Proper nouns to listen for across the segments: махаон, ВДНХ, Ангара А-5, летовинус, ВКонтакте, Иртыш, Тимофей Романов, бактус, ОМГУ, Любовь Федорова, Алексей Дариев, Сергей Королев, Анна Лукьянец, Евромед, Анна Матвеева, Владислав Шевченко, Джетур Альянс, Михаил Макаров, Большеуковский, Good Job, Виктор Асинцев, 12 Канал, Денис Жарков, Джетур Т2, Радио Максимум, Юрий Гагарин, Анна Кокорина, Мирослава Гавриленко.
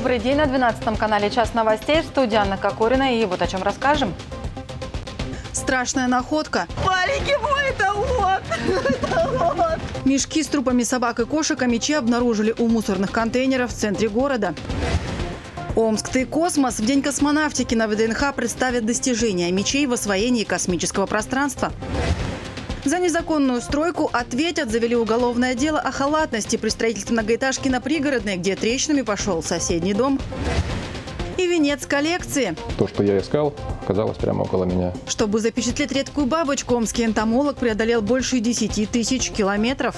Добрый день. На 12 канале «Час новостей», в студии Анна Кокорина. И вот о чем расскажем. Страшная находка. Валики, мой, это вот. Мешки с трупами собак и кошек, а мечи обнаружили у мусорных контейнеров в центре города. Омск, ты космос. В день космонавтики на ВДНХ представят достижения мечей в освоении космического пространства. За незаконную стройку ответят. Завели уголовное дело о халатности при строительстве многоэтажки на Пригородной, где трещинами пошел соседний дом. И венец коллекции. То, что я искал, оказалось прямо около меня. Чтобы запечатлеть редкую бабочку, омский энтомолог преодолел больше 10 тысяч километров.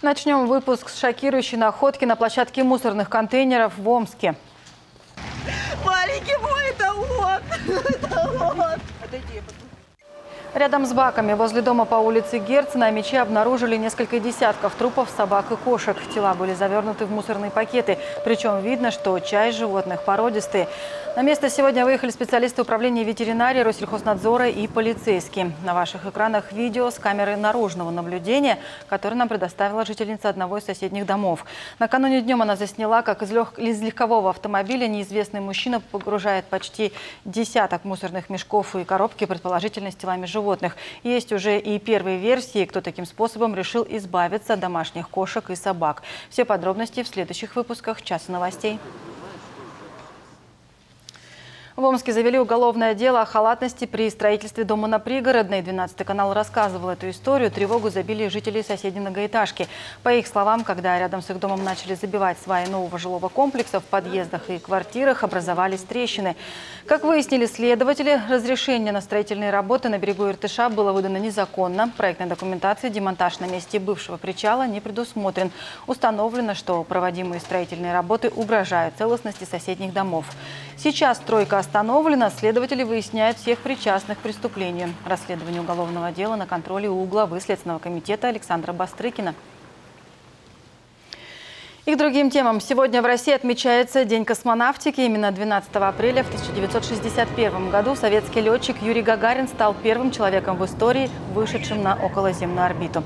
Начнем выпуск с шокирующей находки на площадке мусорных контейнеров в Омске. Маленький мой, это вот. Рядом с баками возле дома по улице Герцена мечи обнаружили несколько десятков трупов собак и кошек. Тела были завернуты в мусорные пакеты. Причем видно, что часть животных породистые. На место сегодня выехали специалисты управления ветеринарии, Россельхознадзора и полицейские. На ваших экранах видео с камеры наружного наблюдения, которое нам предоставила жительница одного из соседних домов. Накануне днем она засняла, как из легкового автомобиля неизвестный мужчина погружает почти десяток мусорных мешков и коробки, предположительно, с телами животных. Есть уже и первые версии, кто таким способом решил избавиться от домашних кошек и собак. Все подробности в следующих выпусках «Часа новостей». В Омске завели уголовное дело о халатности при строительстве дома на Пригородной. 12 канал рассказывал эту историю. Тревогу забили жители соседней многоэтажки. По их словам, когда рядом с их домом начали забивать сваи нового жилого комплекса, в подъездах и квартирах образовались трещины. Как выяснили следователи, разрешение на строительные работы на берегу Иртыша было выдано незаконно. Проектной документации демонтаж на месте бывшего причала не предусмотрен. Установлено, что проводимые строительные работы угрожают целостности соседних домов. Сейчас стройка остановлена. Следователи выясняют всех причастных к преступлению. Расследование уголовного дела на контроле у главы Следственного комитета Александра Бастрыкина. И к другим темам. Сегодня в России отмечается День космонавтики. Именно 12 апреля в 1961 году советский летчик Юрий Гагарин стал первым человеком в истории, вышедшим на околоземную орбиту.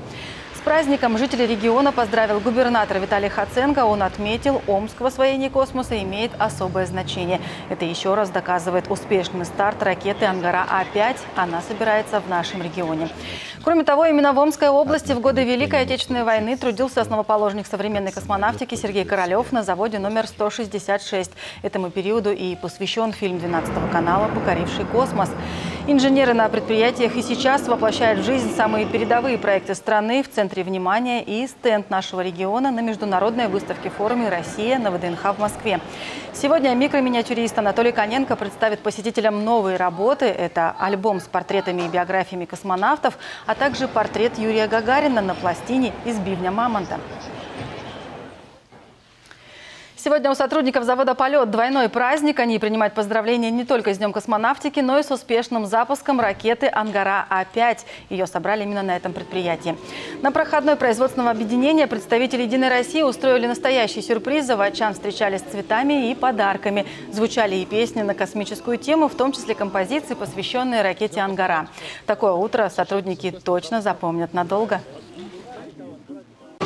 С праздником жители региона поздравил губернатор Виталий Хаценко. Он отметил, Омск в освоении космоса имеет особое значение. Это еще раз доказывает успешный старт ракеты «Ангара А-5». Она собирается в нашем регионе. Кроме того, именно в Омской области в годы Великой Отечественной войны трудился основоположник современной космонавтики Сергей Королев на заводе номер 166. Этому периоду и посвящен фильм 12 канала «Покоривший космос». Инженеры на предприятиях и сейчас воплощают в жизнь самые передовые проекты страны. В центре внимания и стенд нашего региона на международной выставке-форуме «Россия» на ВДНХ в Москве. Сегодня микроминиатюрист Анатолий Коненко представит посетителям новые работы. Это альбом с портретами и биографиями космонавтов, а также портрет Юрия Гагарина на пластине из бивня мамонта. Сегодня у сотрудников завода «Полет» двойной праздник. Они принимают поздравления не только с Днем космонавтики, но и с успешным запуском ракеты «Ангара А-5». Ее собрали именно на этом предприятии. На проходной производственного объединения представители «Единой России» устроили настоящий сюрприз. Заводчан встречали с цветами и подарками. Звучали и песни на космическую тему, в том числе композиции, посвященные ракете «Ангара». Такое утро сотрудники точно запомнят надолго.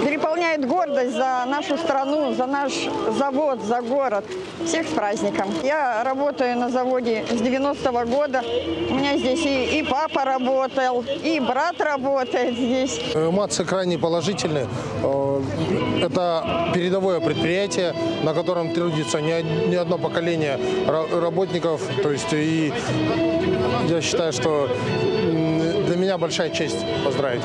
Переполняет гордость за нашу страну, за наш завод, за город. Всех с праздником. Я работаю на заводе с 90-го года. У меня здесь и папа работал, и брат работает здесь. Эмоции крайне положительные. Это передовое предприятие, на котором трудится не одно поколение работников. То есть и я считаю, что для меня большая честь поздравить.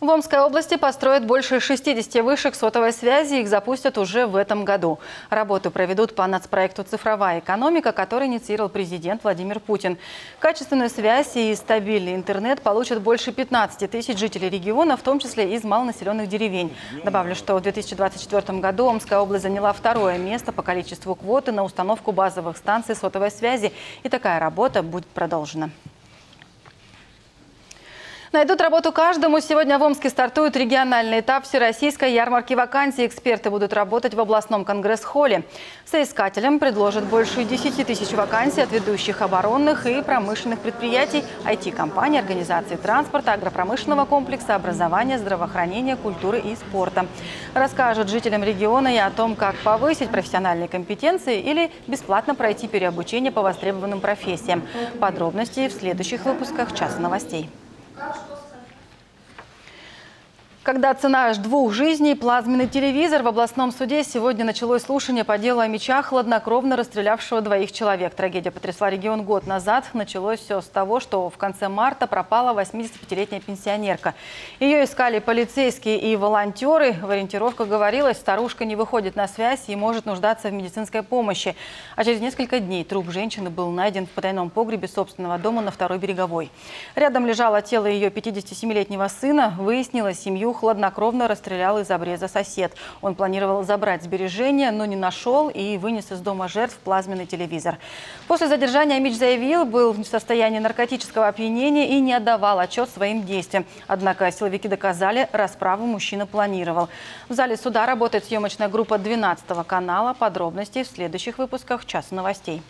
В Омской области построят больше 60 вышек сотовой связи. Их запустят уже в этом году. Работу проведут по нацпроекту «Цифровая экономика», который инициировал президент Владимир Путин. Качественную связь и стабильный интернет получат больше 15 тысяч жителей региона, в том числе из малонаселенных деревень. Добавлю, что в 2024 году Омская область заняла второе место по количеству квоты на установку базовых станций сотовой связи. И такая работа будет продолжена. Найдут работу каждому. Сегодня в Омске стартует региональный этап всероссийской ярмарки вакансий. Эксперты будут работать в областном конгресс-холле. Соискателям предложат больше 10 тысяч вакансий от ведущих оборонных и промышленных предприятий, IT-компаний, организаций транспорта, агропромышленного комплекса, образования, здравоохранения, культуры и спорта. Расскажут жителям региона и о том, как повысить профессиональные компетенции или бесплатно пройти переобучение по востребованным профессиям. Подробности в следующих выпусках «Часа новостей». Когда цена аж двух жизней, плазменный телевизор. В областном суде сегодня началось слушание по делу о мечах, хладнокровно расстрелявшего двоих человек. Трагедия потрясла регион год назад. Началось все с того, что в конце марта пропала 85-летняя пенсионерка. Ее искали полицейские и волонтеры. В ориентировках говорилось, старушка не выходит на связь и может нуждаться в медицинской помощи. А через несколько дней труп женщины был найден в потайном погребе собственного дома на Второй береговой. Рядом лежало тело ее 57-летнего сына. Выяснилось, семью хладнокровно расстрелял из обреза сосед. Он планировал забрать сбережения, но не нашел и вынес из дома жертв плазменный телевизор. После задержания Мич заявил, был в состоянии наркотического опьянения и не отдавал отчет своим действиям. Однако силовики доказали, расправу мужчина планировал. В зале суда работает съемочная группа 12 канала. Подробности в следующих выпусках «Часа новостей».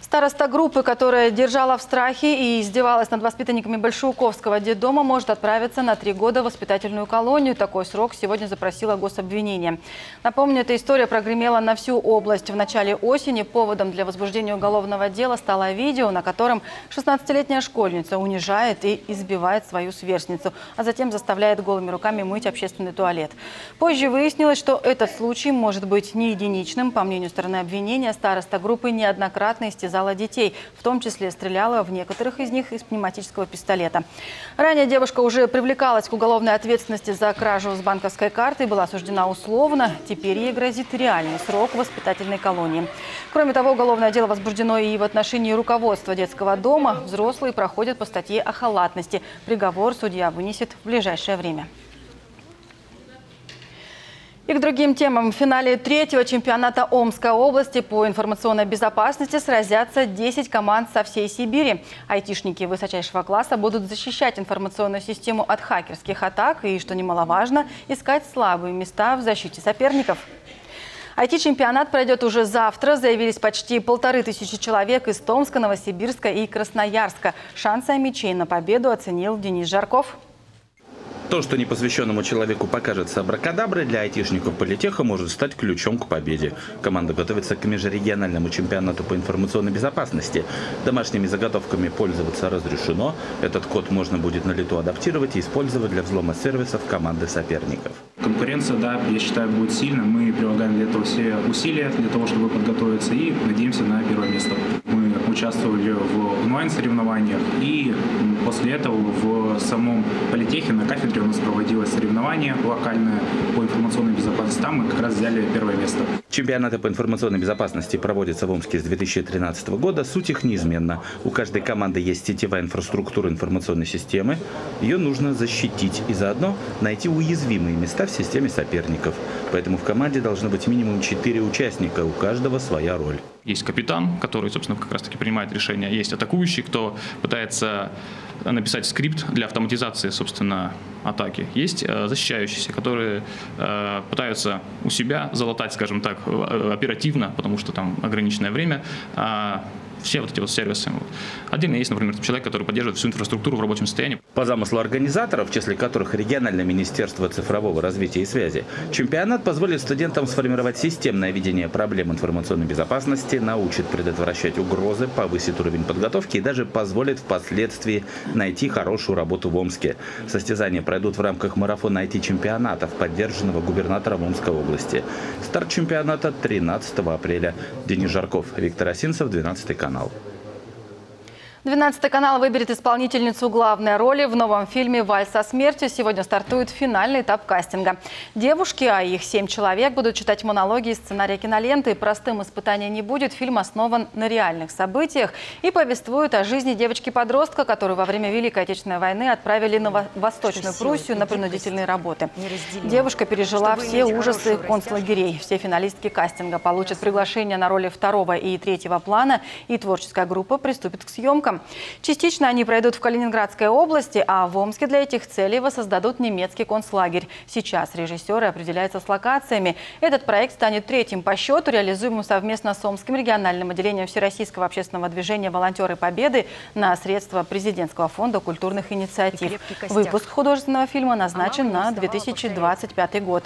Староста группы, которая держала в страхе и издевалась над воспитанниками Большеуковского детдома, может отправиться на 3 года в воспитательную колонию. Такой срок сегодня запросила гособвинение. Напомню, эта история прогремела на всю область. В начале осени поводом для возбуждения уголовного дела стало видео, на котором 16-летняя школьница унижает и избивает свою сверстницу, а затем заставляет голыми руками мыть общественный туалет. Позже выяснилось, что этот случай может быть не единичным. По мнению стороны обвинения, староста группы неоднократно истязала детей, в том числе стреляла в некоторых из них из пневматического пистолета. Ранее девушка уже привлекалась к уголовной ответственности за кражу с банковской карты и была осуждена условно. Теперь ей грозит реальный срок в воспитательной колонии. Кроме того, уголовное дело возбуждено и в отношении руководства детского дома. Взрослые проходят по статье о халатности. Приговор судья вынесет в ближайшее время. И к другим темам. В финале 3-го чемпионата Омской области по информационной безопасности сразятся 10 команд со всей Сибири. Айтишники высочайшего класса будут защищать информационную систему от хакерских атак и, что немаловажно, искать слабые места в защите соперников. IT-чемпионат пройдет уже завтра. Заявились почти 1500 человек из Томска, Новосибирска и Красноярска. Шансы омичей на победу оценил Денис Жарков. То, что непосвященному человеку покажется абракадаброй, для айтишников политеха может стать ключом к победе. Команда готовится к межрегиональному чемпионату по информационной безопасности. Домашними заготовками пользоваться разрешено. Этот код можно будет на лету адаптировать и использовать для взлома сервисов команды соперников. Конкуренция, да, я считаю, будет сильна. Мы прилагаем для этого все усилия, для того, чтобы подготовиться, и надеемся на 1-е место. Мы участвовали в онлайн-соревнованиях, и после этого в самом политехе на кафедре у нас проводилось соревнование локальное по информационной безопасности. Там мы как раз взяли 1-е место. Чемпионаты по информационной безопасности проводятся в Омске с 2013 года. Суть их неизменна. У каждой команды есть сетевая инфраструктура информационной системы. Ее нужно защитить и заодно найти уязвимые места в системе соперников. Поэтому в команде должно быть минимум 4 участника. У каждого своя роль. Есть капитан, который, собственно, как раз-таки принимает решение. Есть атакующий, кто пытается написать скрипт для автоматизации, собственно, атаки. Есть защищающиеся, которые пытаются у себя залатать, скажем так, оперативно, потому что там ограниченное время, все вот эти вот сервисы. Отдельно есть, например, человек, который поддерживает всю инфраструктуру в рабочем состоянии. По замыслу организаторов, в числе которых региональное министерство цифрового развития и связи, чемпионат позволит студентам сформировать системное видение проблем информационной безопасности, научит предотвращать угрозы, повысит уровень подготовки и даже позволит впоследствии найти хорошую работу в Омске. Состязания пройдут в рамках марафона IT-чемпионатов, поддержанного губернатором Омской области. Старт чемпионата 13 апреля. Денис Жарков, Виктор Асинцев, 12 канал. 12 канал выберет исполнительницу главной роли в новом фильме «Вальс со смертью». Сегодня стартует финальный этап кастинга. Девушки, а их 7 человек, будут читать монологи и сценарии киноленты. Простым испытания не будет. Фильм основан на реальных событиях и повествует о жизни девочки-подростка, которую во время Великой Отечественной войны отправили на Восточную Пруссию на принудительные работы. Девушка пережила все ужасы концлагерей. Все финалистки кастинга получат приглашение на роли 2-го и 3-го плана, и творческая группа приступит к съемкам. Минска. Частично они пройдут в Калининградской области, а в Омске для этих целей воссоздадут немецкий концлагерь. Сейчас режиссеры определяются с локациями. Этот проект станет третьим по счету, реализуемым совместно с Омским региональным отделением Всероссийского общественного движения «Волонтеры Победы» на средства президентского фонда культурных инициатив. Выпуск художественного фильма назначен на 2025 год.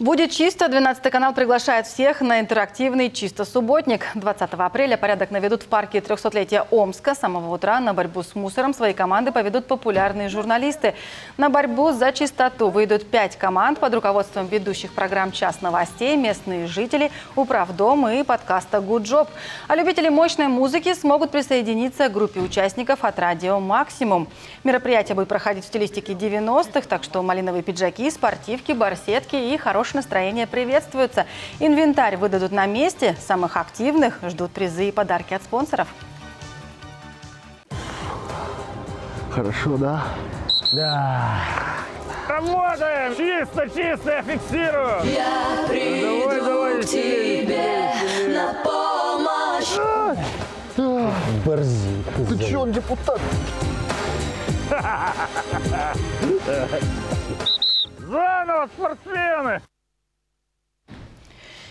Будет чисто. 12 канал приглашает всех на интерактивный «Чисто субботник». 20 апреля порядок наведут в парке 300-летия Омска. С самого утра на борьбу с мусором свои команды поведут популярные журналисты. На борьбу за чистоту выйдут 5 команд под руководством ведущих программ «Час новостей», местные жители, управдом и подкаста «Good Job». А любители мощной музыки смогут присоединиться к группе участников от «Радио Максимум». Мероприятие будет проходить в стилистике 90-х, так что малиновые пиджаки, спортивки, барсетки и хорошие настроение приветствуется. Инвентарь выдадут на месте. Самых активных ждут призы и подарки от спонсоров. Хорошо, да? Да. Работаем! Чисто, чисто, я фиксирую! Я приду давай, к тебе на помощь! Борзин, ты че, он депутат? Заново, спортсмены!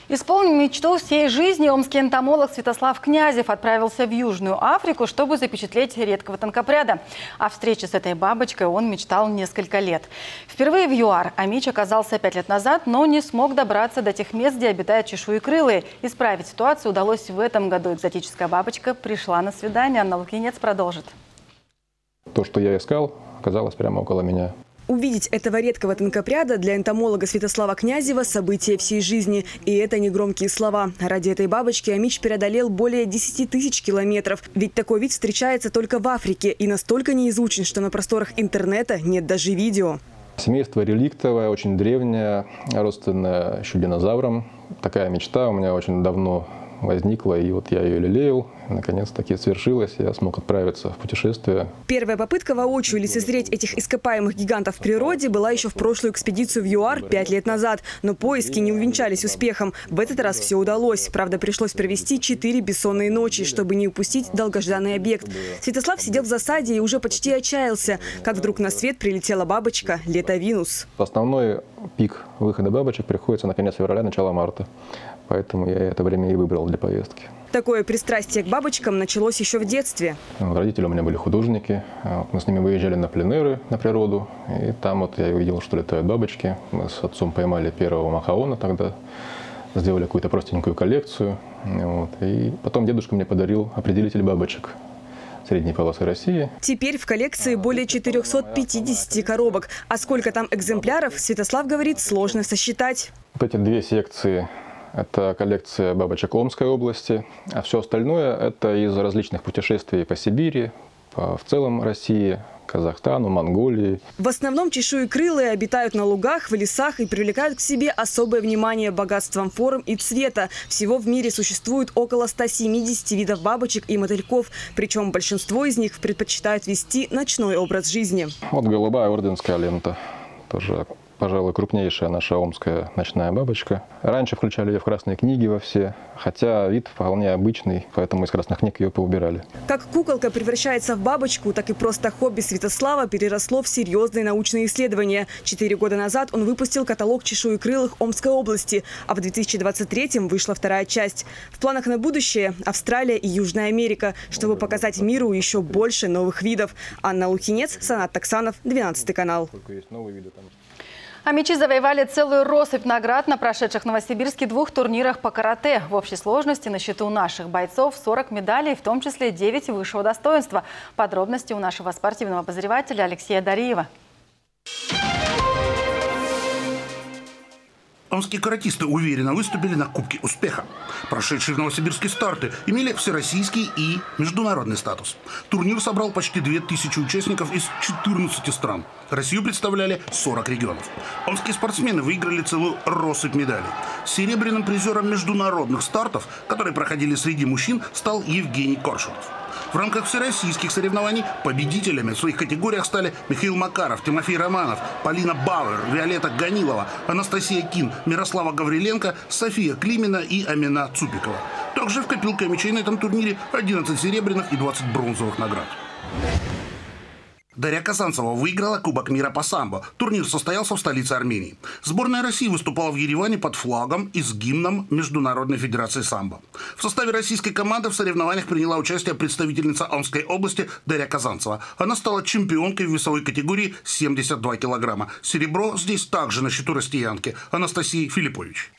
Исполнил мечту всей жизни омский энтомолог Святослав Князев отправился в Южную Африку, чтобы запечатлеть редкого тонкопряда. О встрече с этой бабочкой он мечтал несколько лет. Впервые в ЮАР Амич оказался 5 лет назад, но не смог добраться до тех мест, где обитают чешуекрылые. Исправить ситуацию удалось в этом году. Экзотическая бабочка пришла на свидание. Анна Лукьянец продолжит. То, что я искал, оказалось прямо около меня. Увидеть этого редкого тонкопряда для энтомолога Святослава Князева – событие всей жизни. И это не громкие слова. Ради этой бабочки Амич преодолел более 10 тысяч километров. Ведь такой вид встречается только в Африке и настолько не изучен, что на просторах интернета нет даже видео. Семейство реликтовое, очень древнее, родственное еще динозаврам. Такая мечта у меня очень давно возникла, и вот я ее лелеял. Наконец-таки свершилось, я смог отправиться в путешествие. Первая попытка воочию лицезреть этих ископаемых гигантов в природе была еще в прошлую экспедицию в ЮАР 5 лет назад. Но поиски не увенчались успехом. В этот раз все удалось. Правда, пришлось провести 4 бессонные ночи, чтобы не упустить долгожданный объект. Святослав сидел в засаде и уже почти отчаялся, как вдруг на свет прилетела бабочка летовинус. Основной пик выхода бабочек приходится на конец февраля, начало марта. Поэтому я это время и выбрал для поездки. Такое пристрастие к бабочкам началось еще в детстве. Родители у меня были художники. Мы с ними выезжали на пленеры, на природу. И там вот я увидел, что летают бабочки. Мы с отцом поймали первого махаона тогда. Сделали какую-то простенькую коллекцию. Вот. И потом дедушка мне подарил определитель бабочек средней полосы России. Теперь в коллекции более 450 коробок. А сколько там экземпляров, Святослав говорит, сложно сосчитать. Вот эти 2 секции. Это коллекция бабочек Омской области, а все остальное это из различных путешествий по Сибири, в целом России, Казахстану, Монголии. В основном чешуекрылые обитают на лугах, в лесах и привлекают к себе особое внимание богатством форм и цвета. Всего в мире существует около 170 видов бабочек и мотыльков, причем большинство из них предпочитают вести ночной образ жизни. Вот голубая орденская лента, тоже, пожалуй, крупнейшая наша омская ночная бабочка. Раньше включали ее в красные книги во все, хотя вид вполне обычный, поэтому из красных книг ее поубирали. Как куколка превращается в бабочку, так и просто хобби Святослава переросло в серьезные научные исследования. 4 года назад он выпустил каталог чешуекрылых Омской области, а в 2023-м вышла 2-я часть. В планах на будущее – Австралия и Южная Америка, чтобы показать миру еще больше новых видов. Анна Лукьянец, Санат Таксанов, 12 канал. Амичи завоевали целую россыпь наград на прошедших в Новосибирске 2 турнирах по карате. В общей сложности на счету наших бойцов 40 медалей, в том числе 9 высшего достоинства. Подробности у нашего спортивного обозревателя Алексея Дариева. Омские каратисты уверенно выступили на Кубке успеха. Прошедшие в Новосибирске старты имели всероссийский и международный статус. Турнир собрал почти 2000 участников из 14 стран. Россию представляли 40 регионов. Омские спортсмены выиграли целую россыпь медалей. Серебряным призером международных стартов, которые проходили среди мужчин, стал Евгений Коршунов. В рамках всероссийских соревнований победителями в своих категориях стали Михаил Макаров, Тимофей Романов, Полина Бауэр, Виолетта Ганилова, Анастасия Кин, Мирослава Гавриленко, София Климина и Амина Цупикова. Также вкопил Камичей на этом турнире 11 серебряных и 20 бронзовых наград. Дарья Казанцева выиграла Кубок мира по самбо. Турнир состоялся в столице Армении. Сборная России выступала в Ереване под флагом и с гимном Международной федерации самбо. В составе российской команды в соревнованиях приняла участие представительница Омской области Дарья Казанцева. Она стала чемпионкой в весовой категории 72 килограмма. Серебро здесь также на счету россиянки Анастасии Филиппович.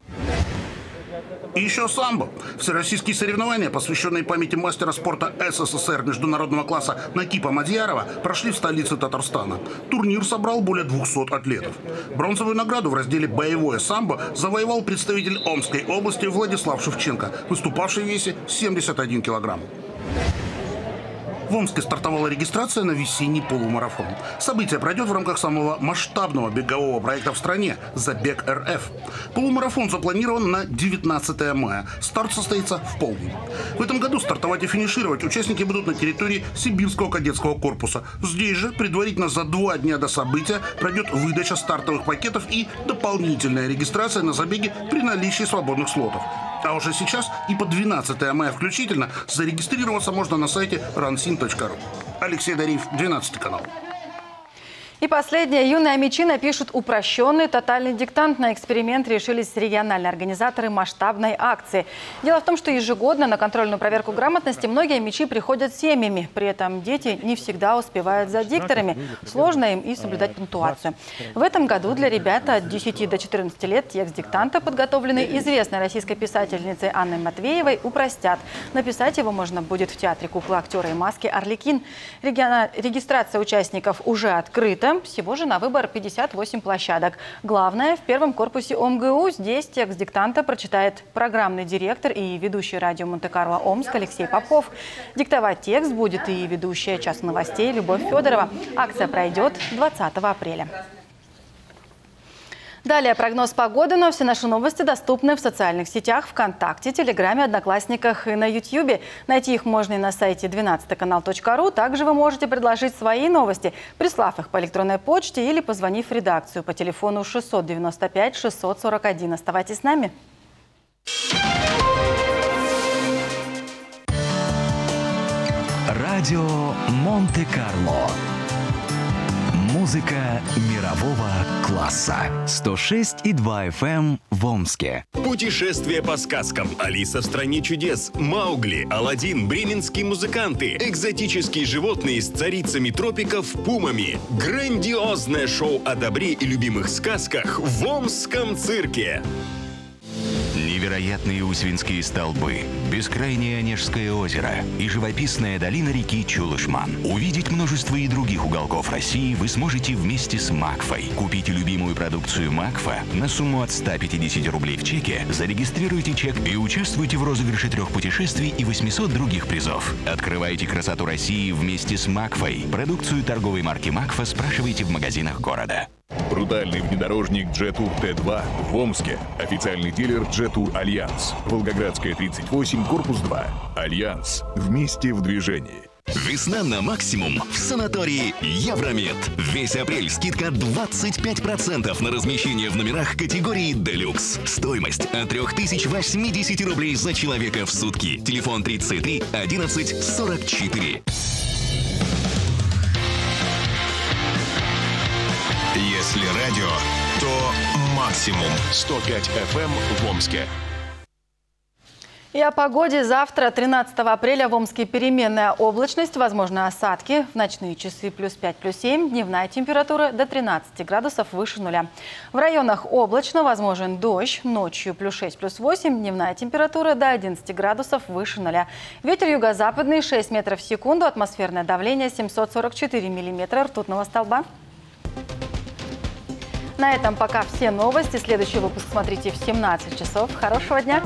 И еще самбо. Всероссийские соревнования, посвященные памяти мастера спорта СССР международного класса Накипа Мадьярова, прошли в столице Татарстана. Турнир собрал более 200 атлетов. Бронзовую награду в разделе «Боевое самбо» завоевал представитель Омской области Владислав Шевченко, выступавший в весе 71 килограмм. В Омске стартовала регистрация на весенний полумарафон. Событие пройдет в рамках самого масштабного бегового проекта в стране «Забег РФ». Полумарафон запланирован на 19 мая. Старт состоится в полдень. В этом году стартовать и финишировать участники будут на территории Сибирского кадетского корпуса. Здесь же предварительно за 2 дня до события пройдет выдача стартовых пакетов и дополнительная регистрация на забеге при наличии свободных слотов. А уже сейчас и по 12 мая включительно зарегистрироваться можно на сайте ransin.ru. Алексей Дариев, 12 канал. И последнее. Юные омичи пишут упрощенный тотальный диктант. На эксперимент решились региональные организаторы масштабной акции. Дело в том, что ежегодно на контрольную проверку грамотности многие омичи приходят семьями. При этом дети не всегда успевают за дикторами. Сложно им и соблюдать пунктуацию. В этом году для ребят от 10 до 14 лет текст диктанта, подготовленный известной российской писательницей Анной Матвеевой, упростят. Написать его можно будет в театре куклы, актера и маски «Арлекин». Регистрация участников уже открыта. Всего же на выбор 58 площадок. Главное, в первом корпусе ОМГУ. Здесь текст диктанта прочитает программный директор и ведущий радио Монте-Карло Омск Алексей Попов. Диктовать текст будет и ведущая «Час новостей» Любовь Федорова. Акция пройдет 20 апреля. Далее прогноз погоды, но все наши новости доступны в социальных сетях, ВКонтакте, Телеграме, Одноклассниках и на Ютьюбе. Найти их можно и на сайте 12канал.ру. Также вы можете предложить свои новости, прислав их по электронной почте или позвонив в редакцию по телефону 695 641. Оставайтесь с нами. Радио Монте-Карло. Музыка мирового класса. 106,2 FM в Омске. Путешествие по сказкам. Алиса в стране чудес. Маугли, Аладдин, бременские музыканты. Экзотические животные с царицами тропиков, пумами. Грандиозное шоу о добре и любимых сказках в Омском цирке. Невероятные Усвинские столбы, бескрайнее Онежское озеро и живописная долина реки Чулышман. Увидеть множество и других уголков России вы сможете вместе с Макфой. Купите любимую продукцию Макфа на сумму от 150 рублей в чеке, зарегистрируйте чек и участвуйте в розыгрыше 3 путешествий и 800 других призов. Открывайте красоту России вместе с Макфой. Продукцию торговой марки Макфа спрашивайте в магазинах города. Брутальный внедорожник «Джетур Т2» в Омске. Официальный дилер «Джетур Альянс». Волгоградская, 38, корпус 2. «Альянс». Вместе в движении. Весна на максимум в санатории «Евромед». Весь апрель скидка 25% на размещение в номерах категории «Делюкс». Стоимость от 3080 рублей за человека в сутки. Телефон 33 11 44. Если радио, то максимум 105 FM в Омске. И о погоде. Завтра, 13 апреля, в Омске переменная облачность, возможно, осадки. В ночные часы +5, +7, дневная температура до 13 градусов выше нуля. В районах облачно, возможен дождь, ночью +6, +8, дневная температура до 11 градусов выше нуля. Ветер юго-западный 6 метров в секунду, атмосферное давление 744 миллиметра ртутного столба. На этом пока все новости. Следующий выпуск смотрите в 17 часов. Хорошего дня!